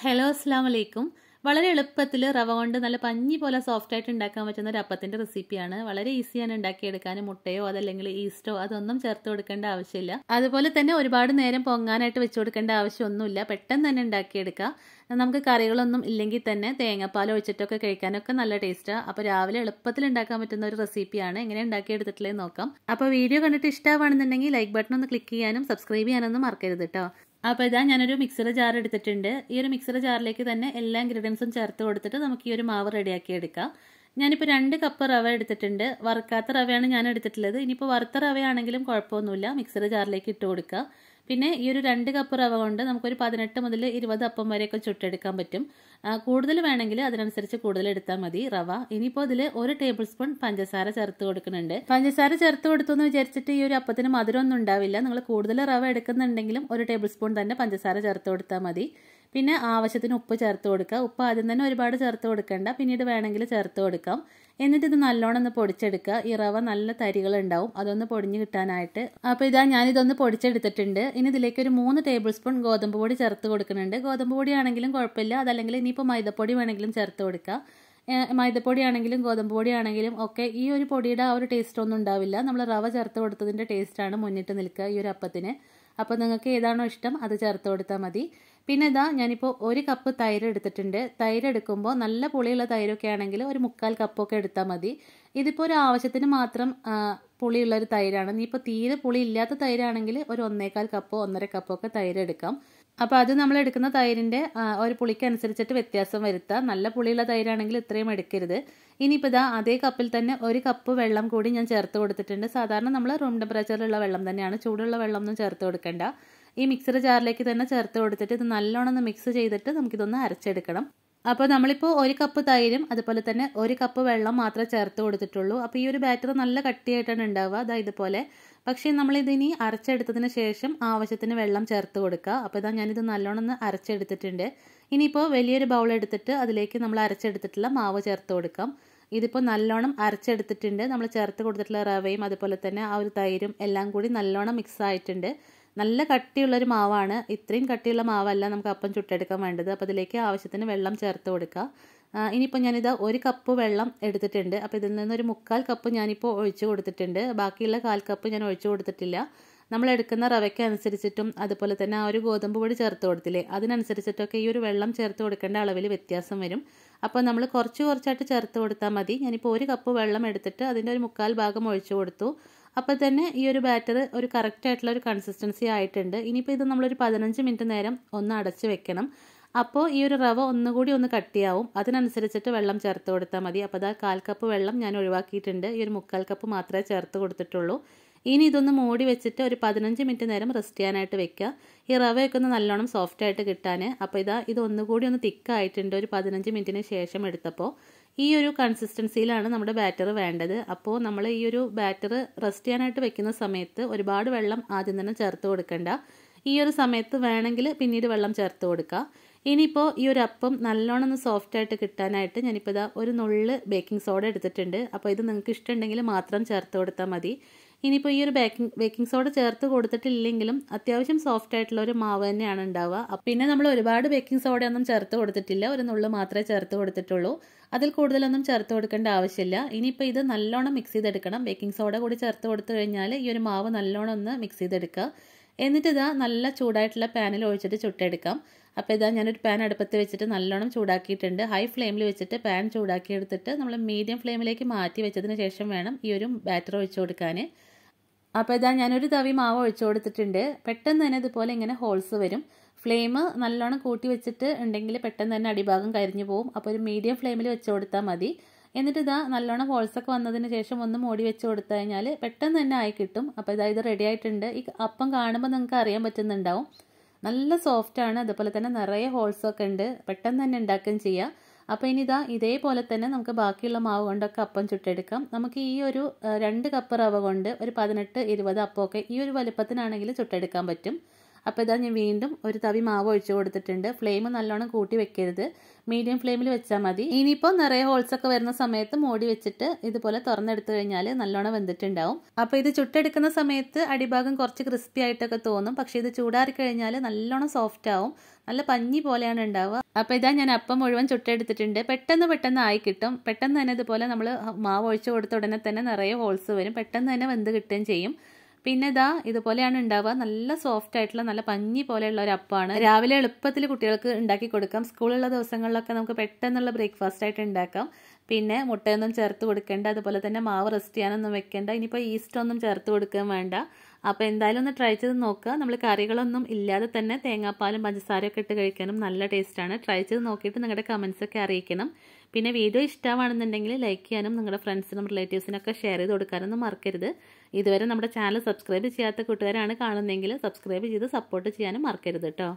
Hello അസ്സലാമു അലൈക്കും വളരെ എളുപ്പത്തിൽ റവ കൊണ്ട് നല്ല പഞ്ഞി പോലെ സോഫ്റ്റ് ആയിട്ട് ഉണ്ടാക്കാൻ പറ്റുന്ന ഒരു അപ്പത്തിന്റെ റെസിപ്പിയാണ് വളരെ ഈസിയാണ് ഉണ്ടാക്കിയെടുക്കാൻ മുട്ടയോ അതല്ലെങ്കിൽ ഈസ്റ്റോ അതൊന്നും ചേർത്ത് കൊടുക്കേണ്ട ആവശ്യമില്ല അതുപോലെ തന്നെ ഒരുപാട് നേരം പൊങ്ങാനായിട്ട് വെച്ച് കൊടുക്കേണ്ട ആവശ്യമൊന്നുമില്ല പെട്ടെന്ന് തന്നെ ഉണ്ടാക്കിയെടുക്കാം നമുക്ക് കറികളൊന്നും ഇല്ലെങ്കിൽ തന്നെ തേങ്ങാപ്പാൽ ഒഴിച്ചിട്ടൊക്കെ കഴിക്കാനൊക്കെ നല്ല ടേസ്റ്റാണ് അപ്പോൾ രാവിലെ എളുപ്പത്തിൽ ഉണ്ടാക്കാൻ പറ്റുന്ന ഒരു റെസിപ്പിയാണ് എങ്ങനെ ഉണ്ടാക്കിയെടുത്തിട്ടുള്ളേ നോക്കാം അപ്പോൾ വീഡിയോ കണ്ടിട്ട് ഇഷ്ടമാണെന്നുണ്ടെങ്കിൽ ലൈക്ക് ബട്ടൺ ഒന്ന് ക്ലിക്ക് ചെയ്യാനും സബ്സ്ക്രൈബ് ചെയ്യാനൊന്നും മറക്കരുത് കേട്ടോ അപ്പോൾ ഇതാ ഞാനൊരു മിക്സർ ജാർ എടുത്തിട്ടുണ്ട് ഈ ഒരു മിക്സർ ജാറിലേക്ക് തന്നെ എല്ലാ ഇൻഗ്രീഡിയൻസും ചേർത്ത് കൊടുത്തിട്ട് നമുക്ക് ഈ ഒരു മാവ് റെഡിയാക്കി എടുക്കാം ഞാനിപ്പോൾ 2 കപ്പ് റവ എടുത്തിട്ടുണ്ട് വറുക്കാത്ത റവയാണ് ഞാൻ എടുത്തിട്ടുള്ളത് ഇനിയിപ്പോൾ വറുത്ത റവയാണെങ്കിലും കുഴപ്പമൊന്നുമില്ല മിക്സർ ജാറിലേക്ക് ഇട്ട് കൊടുക്കുക പിന്നെ ഈ ഒരു 2 കപ്പ് റവ കൊണ്ട് നമുക്കൊരു 18 മുതൽ 20 അപ്പം വരെയൊക്കെ ചുട്ടെടുക്കാൻ പറ്റും കൂടുതൽ വേണമെങ്കിൽ അതിനനുസരിച്ച് കൂടുതൽ എടുത്താൽ മതി റവ ഇനിയിപ്പോൾ ഇതിൽ 1 ടേബിൾ സ്പൂൺ പഞ്ചസാര ചേർത്ത് കൊടുക്കുന്നുണ്ട് പഞ്ചസാര ചേർത്ത് കൊടുത്തു എന്ന് വിചാരിച്ചിട്ട് ഈ ഒരു അപ്പത്തിന് മധുരമൊന്നും ഉണ്ടാവില്ല നിങ്ങൾ കൂടുതൽ റവ എടുക്കുന്നുണ്ടെങ്കിലും 1 ടേബിൾ സ്പൂൺ തന്നെ പഞ്ചസാര ചേർത്ത് കൊടുത്താൽ മതി പിന്നെ ആവശ്യത്തിന് ഉപ്പ് ചേർത്ത് കൊടുക്കുക ഉപ്പ് ആദ്യം തന്നെ ഒരുപാട് ചേർത്ത് കൊടുക്കണ്ട പിന്നീട് വേണമെങ്കിൽ ചേർത്ത് കൊടുക്കാം എന്നിട്ട് ഇത് നല്ലോണം ഒന്ന് പൊടിച്ചെടുക്കുക ഈ റവ നല്ല തരികളുണ്ടാവും അതൊന്ന് പൊടിഞ്ഞ് കിട്ടാനായിട്ട് അപ്പോൾ ഇതാ ഞാനിതൊന്ന് പൊടിച്ചെടുത്തിട്ടുണ്ട് ഇനി ഇതിലേക്ക് ഒരു 3 ടേബിൾ സ്പൂൺ ഗോതമ്പ് പൊടി ചേർത്ത് കൊടുക്കുന്നുണ്ട് ഗോതമ്പ് പൊടി ആണെങ്കിലും കുഴപ്പമില്ല അതല്ലെങ്കിൽ ഇനിയിപ്പോൾ മൈദപ്പൊടി വേണമെങ്കിലും ചേർത്ത് കൊടുക്കുക മൈദപ്പൊടിയാണെങ്കിലും ഗോതമ്പ് പൊടിയാണെങ്കിലും ഒക്കെ ഈ ഒരു പൊടിയുടെ ആ ഒരു ടേസ്റ്റ് ഒന്നും ഉണ്ടാവില്ല നമ്മൾ റവ ചേർത്ത് കൊടുത്തതിൻ്റെ ടേസ്റ്റാണ് മുന്നിട്ട് നിൽക്കുക ഈ ഒരു അപ്പത്തിന് അപ്പോൾ നിങ്ങൾക്ക് ഏതാണോ ഇഷ്ടം അത് ചേർത്ത് കൊടുത്താൽ മതി പിന്നെ ഇതാ ഞാനിപ്പോൾ 1 കപ്പ് തൈര് എടുത്തിട്ടുണ്ട് തൈര് എടുക്കുമ്പോൾ നല്ല പുളിയുള്ള തൈരൊക്കെ ആണെങ്കിൽ ഒരു മുക്കാൽ കപ്പൊക്കെ എടുത്താൽ മതി ഇതിപ്പോൾ ഒരു ആവശ്യത്തിന് മാത്രം പുളിയുള്ളൊരു തൈരാണ് ഇനിയിപ്പോൾ തീരെ പുളി ഇല്ലാത്ത തൈരാണെങ്കിൽ ഒരു 1 1/4 കപ്പോ 1.5 കപ്പൊക്കെ തൈര് എടുക്കാം അപ്പോൾ അത് നമ്മൾ എടുക്കുന്ന തൈരിൻ്റെ ഒരു പുളിക്കനുസരിച്ചിട്ട് വ്യത്യാസം വരുത്തുക നല്ല പുളിയുള്ള തൈരാണെങ്കിൽ ഇത്രയും എടുക്കരുത് ഇനിയിപ്പോൾ ഇതാ അതേ കപ്പിൽ തന്നെ 1 കപ്പ് വെള്ളം കൂടി ഞാൻ ചേർത്ത് കൊടുത്തിട്ടുണ്ട് സാധാരണ നമ്മൾ റൂം ടെമ്പറേച്ചറിലുള്ള വെള്ളം തന്നെയാണ് ചൂടുള്ള വെള്ളം ഒന്നും ചേർത്ത് കൊടുക്കേണ്ട ഈ മിക്സർ ജാറിലേക്ക് തന്നെ ചേർത്ത് കൊടുത്തിട്ട് ഇത് നല്ലോണം ഒന്ന് മിക്സ് ചെയ്തിട്ട് നമുക്കിതൊന്ന് അരച്ചെടുക്കണം അപ്പോൾ നമ്മളിപ്പോൾ 1 കപ്പ് തൈരും അതുപോലെ തന്നെ 1 കപ്പ് വെള്ളം മാത്രമേ ചേർത്ത് കൊടുത്തിട്ടുള്ളൂ അപ്പോൾ ഈ ഒരു ബാറ്റർ നല്ല കട്ടിയായിട്ടാണ് ഉണ്ടാവുക അതായത് ഇതുപോലെ പക്ഷേ നമ്മളിതിനി അരച്ചെടുത്തതിന് ശേഷം ആവശ്യത്തിന് വെള്ളം ചേർത്ത് കൊടുക്കുക അപ്പോൾ ഇതാ ഞാനിത് നല്ലോണം അരച്ചെടുത്തിട്ടുണ്ട് ഇനിയിപ്പോൾ വലിയൊരു ബൗൾ എടുത്തിട്ട് അതിലേക്ക് നമ്മൾ അരച്ചെടുത്തിട്ടുള്ള മാവ് ചേർത്ത് കൊടുക്കാം ഇതിപ്പോൾ നല്ലോണം അരച്ചെടുത്തിട്ടുണ്ട് നമ്മൾ ചേർത്ത് കൊടുത്തിട്ടുള്ള റവയും അതുപോലെ തന്നെ ആ ഒരു തൈരും എല്ലാം കൂടി നല്ലോണം മിക്സ് ആയിട്ടുണ്ട് നല്ല കട്ടിയുള്ളൊരു മാവാണ് ഇത്രയും കട്ടിയുള്ള മാവല്ല നമുക്ക് അപ്പം ചുട്ടെടുക്കാൻ വേണ്ടത് അപ്പോൾ ഇതിലേക്ക് ആവശ്യത്തിന് വെള്ളം ചേർത്ത് കൊടുക്കുക ഇനിയിപ്പോൾ ഞാനിതാ 1 കപ്പ് വെള്ളം എടുത്തിട്ടുണ്ട് അപ്പോൾ ഇതിൽ നിന്നൊരു മുക്കാൽ കപ്പ് ഞാനിപ്പോൾ ഒഴിച്ചു കൊടുത്തിട്ടുണ്ട് ബാക്കിയുള്ള 1/4 കപ്പ് ഞാൻ ഒഴിച്ചു കൊടുത്തിട്ടില്ല നമ്മൾ എടുക്കുന്ന റവയ്ക്ക് അനുസരിച്ചിട്ടും അതുപോലെ തന്നെ ആ ഒരു ഗോതമ്പ് പൊടി ചേർത്ത് കൊടുത്തില്ലേ അതിനനുസരിച്ചിട്ടൊക്കെ ഈ ഒരു വെള്ളം ചേർത്ത് കൊടുക്കേണ്ട അളവിൽ വ്യത്യാസം വരും അപ്പോൾ നമ്മൾ കുറച്ചായിട്ട് ചേർത്ത് കൊടുത്താൽ മതി ഞാനിപ്പോൾ 1 കപ്പ് വെള്ളം എടുത്തിട്ട് അതിൻ്റെ ഒരു മുക്കാൽ ഭാഗം ഒഴിച്ചു കൊടുത്തു അപ്പോൾ തന്നെ ഈ ഒരു ബാറ്റർ ഒരു കറക്റ്റായിട്ടുള്ള ഒരു കൺസിസ്റ്റൻസി ആയിട്ടുണ്ട് ഇനിയിപ്പോൾ ഇത് നമ്മളൊരു 15 മിനിറ്റ് നേരം ഒന്ന് അടച്ച് വെക്കണം അപ്പോൾ ഈ ഒരു റവ ഒന്നുകൂടി ഒന്ന് കട്ടിയാവും അതിനനുസരിച്ചിട്ട് വെള്ളം ചേർത്ത് കൊടുത്താൽ മതി അപ്പോൾ അതാ 1/4 കപ്പ് വെള്ളം ഞാൻ ഒഴിവാക്കിയിട്ടുണ്ട് ഈ ഒരു 1/4 കപ്പ് മാത്രമേ ചേർത്ത് കൊടുത്തിട്ടുള്ളൂ ഇനി ഇതൊന്ന് മൂടി വെച്ചിട്ട് ഒരു 15 മിനിറ്റ് നേരം റെസ്റ്റ് ചെയ്യാനായിട്ട് വെക്കുക ഈ റവയൊക്കെ ഒന്ന് നല്ലോണം സോഫ്റ്റായിട്ട് കിട്ടാൻ അപ്പോൾ ഇതാ ഇതൊന്നുകൂടി ഒന്ന് തിക്കായിട്ടുണ്ട് ഒരു 15 മിനിറ്റിന് ശേഷം എടുത്തപ്പോൾ ഈ ഒരു കൺസിസ്റ്റൻസിയിലാണ് നമ്മുടെ ബാറ്റർ വേണ്ടത് അപ്പോൾ നമ്മൾ ഈ ഒരു ബാറ്റർ റെസ്റ്റ് ചെയ്യാനായിട്ട് വെക്കുന്ന സമയത്ത് ഒരുപാട് വെള്ളം ആദ്യം തന്നെ ചേർത്ത് കൊടുക്കണ്ട ഈ ഒരു സമയത്ത് വേണമെങ്കിൽ പിന്നീട് വെള്ളം ചേർത്ത് കൊടുക്കുക ഇനിയിപ്പോൾ ഈ ഒരു അപ്പം നല്ലോണം സോഫ്റ്റായിട്ട് കിട്ടാനായിട്ട് ഞാനിപ്പോൾ ഇതാ ഒരു നുള്ള് ബേക്കിംഗ് സോഡ എടുത്തിട്ടുണ്ട് അപ്പോൾ ഇത് നിങ്ങൾക്ക് ഇഷ്ടമുണ്ടെങ്കിൽ മാത്രം ചേർത്ത് കൊടുത്താൽ മതി ഇനിയിപ്പോൾ ഈ ഒരു ബേക്കിംഗ് സോഡ ചേർത്ത് കൊടുത്തിട്ടില്ലെങ്കിലും അത്യാവശ്യം സോഫ്റ്റ് ആയിട്ടുള്ള ഒരു മാവ് തന്നെയാണ് ഉണ്ടാവുക പിന്നെ നമ്മൾ ഒരുപാട് ബേക്കിംഗ് സോഡയൊന്നും ചേർത്ത് കൊടുത്തിട്ടില്ല ഒരു നുള്ള് മാത്രമേ ചേർത്ത് കൊടുത്തിട്ടുള്ളൂ അതിൽ കൂടുതലൊന്നും ചേർത്ത് കൊടുക്കേണ്ട ആവശ്യമില്ല ഇനിയിപ്പോൾ ഇത് നല്ലോണം മിക്സ് ചെയ്തെടുക്കണം ബേക്കിംഗ് സോഡ കൂടി ചേർത്ത് കൊടുത്തു കഴിഞ്ഞാൽ ഈ ഒരു മാവ് നല്ലോണം ഒന്ന് മിക്സ് ചെയ്തെടുക്കുക എന്നിട്ട് ഇതാ നല്ല ചൂടായിട്ടുള്ള പാനിൽ ഒഴിച്ചിട്ട് ചുട്ടെടുക്കാം അപ്പോൾ ഇതാ ഞാനൊരു പാൻ അടുപ്പത്ത് വെച്ചിട്ട് നല്ലോണം ചൂടാക്കിയിട്ടുണ്ട് ഹൈ ഫ്ലെയിമിൽ വെച്ചിട്ട് പാൻ ചൂടാക്കിയെടുത്തിട്ട് നമ്മൾ മീഡിയം ഫ്ലെയിമിലേക്ക് മാറ്റി വെച്ചതിന് ശേഷം വേണം ഈ ഒരു ബാറ്റർ ഒഴിച്ചു കൊടുക്കാൻ അപ്പോൾ ഇതാ ഞാനൊരു തവി മാവ് ഒഴിച്ചു കൊടുത്തിട്ടുണ്ട് പെട്ടെന്ന് തന്നെ ഇതുപോലെ ഇങ്ങനെ ഹോൾസ് വരും ഫ്ലെയിം നല്ലോണം കൂട്ടി വെച്ചിട്ട് ഉണ്ടെങ്കിൽ പെട്ടെന്ന് തന്നെ അടിഭാഗം കരിഞ്ഞു പോകും അപ്പോൾ ഒരു മീഡിയം ഫ്ലെയിമിൽ വെച്ച് കൊടുത്താൽ മതി എന്നിട്ട് ഇതാ നല്ലോണം ഹോൾസൊക്കെ വന്നതിന് ശേഷം ഒന്ന് മൂടി വെച്ച് കൊടുത്തു കഴിഞ്ഞാൽ പെട്ടെന്ന് തന്നെ ആയി കിട്ടും അപ്പോൾ ഇതാ ഇത് റെഡി ആയിട്ടുണ്ട് ഈ അപ്പം കാണുമ്പോൾ നിങ്ങൾക്ക് അറിയാൻ പറ്റുന്നുണ്ടാവും നല്ല സോഫ്റ്റാണ് അതുപോലെ തന്നെ നിറയെ ഹോൾസൊക്കെ ഉണ്ട് പെട്ടെന്ന് തന്നെ ഉണ്ടാക്കുകയും ചെയ്യാം അപ്പോൾ ഇനി ഇതാ ഇതേപോലെ തന്നെ നമുക്ക് ബാക്കിയുള്ള മാവ് കൊണ്ടൊക്കെ അപ്പം ചുട്ടെടുക്കാം നമുക്ക് ഈ ഒരു 2 കപ്പ് റവ കൊണ്ട് ഒരു 18-20 അപ്പമൊക്കെ ഈ ഒരു വലുപ്പത്തിനാണെങ്കിൽ ചുട്ടെടുക്കാൻ പറ്റും അപ്പോൾ ഇതാ ഞാൻ വീണ്ടും ഒരു തവി മാവ് ഒഴിച്ചു കൊടുത്തിട്ടുണ്ട്. ഫ്ലെയിം നല്ലോണം കൂട്ടി വെക്കരുത്, മീഡിയം ഫ്ലെയിമിൽ വെച്ചാൽ മതി. ഇനിയിപ്പോൾ നിറയെ ഹോൾസൊക്കെ വരുന്ന സമയത്ത് മൂടി വെച്ചിട്ട് ഇതുപോലെ തുറന്നെടുത്തു കഴിഞ്ഞാൽ നല്ലോണം വെന്തിട്ടുണ്ടാവും. അപ്പോൾ ഇത് ചുട്ടെടുക്കുന്ന സമയത്ത് അടിഭാഗം കുറച്ച് ക്രിസ്പി ആയിട്ടൊക്കെ തോന്നും, പക്ഷേ ഇത് ചൂടാറി കഴിഞ്ഞാൽ നല്ലോണം സോഫ്റ്റ് ആവും, നല്ല പഞ്ഞി പോലെയാണ് ഉണ്ടാവുക. അപ്പോൾ ഇതാ ഞാൻ അപ്പം മുഴുവൻ ചുട്ടെടുത്തിട്ടുണ്ട്. പെട്ടെന്ന് പെട്ടെന്ന് ആയി കിട്ടും. പെട്ടെന്ന് തന്നെ ഇതുപോലെ നമ്മൾ മാവ് ഒഴിച്ചു കൊടുത്ത ഉടനെ തന്നെ നിറയെ ഹോൾസ് വരും, പെട്ടെന്ന് തന്നെ വെന്ത് കിട്ടുകയും ചെയ്യും. പിന്നെ ഇതാ ഇതുപോലെയാണ് ഉണ്ടാവുക. നല്ല സോഫ്റ്റ് ആയിട്ടുള്ള നല്ല പഞ്ഞി പോലെയുള്ള ഒരു അപ്പമാണ്. രാവിലെ എളുപ്പത്തിൽ കുട്ടികൾക്ക് ഉണ്ടാക്കി കൊടുക്കാം. സ്കൂളുള്ള ദിവസങ്ങളിലൊക്കെ നമുക്ക് പെട്ടെന്നുള്ള ബ്രേക്ക്ഫാസ്റ്റ് ആയിട്ട് ഉണ്ടാക്കാം. പിന്നെ മുട്ടയൊന്നും ചേർത്ത് കൊടുക്കേണ്ട, അതുപോലെ തന്നെ മാവ് റെസ്റ്റ് ചെയ്യാനൊന്നും വെക്കേണ്ട, ഇനിയിപ്പോൾ ഈസ്റ്റ് ഒന്നും ചേർത്ത് കൊടുക്കാൻ വേണ്ട. അപ്പോൾ എന്തായാലും ഒന്ന് ട്രൈ ചെയ്ത് നോക്കുക. നമ്മൾ കറികളൊന്നും ഇല്ലാതെ തന്നെ തേങ്ങാപ്പാലും പഞ്ചസാരയൊക്കെ ഇട്ട് കഴിക്കാനും നല്ല ടേസ്റ്റാണ്. ട്രൈ ചെയ്ത് നോക്കിയിട്ട് നിങ്ങളുടെ കമൻസൊക്കെ അറിയിക്കണം. പിന്നെ വീഡിയോ ഇഷ്ടമാണെന്നുണ്ടെങ്കിൽ ലൈക്ക് ചെയ്യാനും നിങ്ങളുടെ ഫ്രണ്ട്സിനും റിലേറ്റീവ്സിനൊക്കെ ഷെയർ ചെയ്ത് കൊടുക്കാനൊന്നും മറക്കരുത്. ഇതുവരെ നമ്മുടെ ചാനൽ സബ്സ്ക്രൈബ് ചെയ്യാത്ത കൂട്ടുകാരാണ് കാണുന്നതെങ്കിൽ സബ്സ്ക്രൈബ് ചെയ്ത് സപ്പോർട്ട് ചെയ്യാനും മറക്കരുത് കേട്ടോ.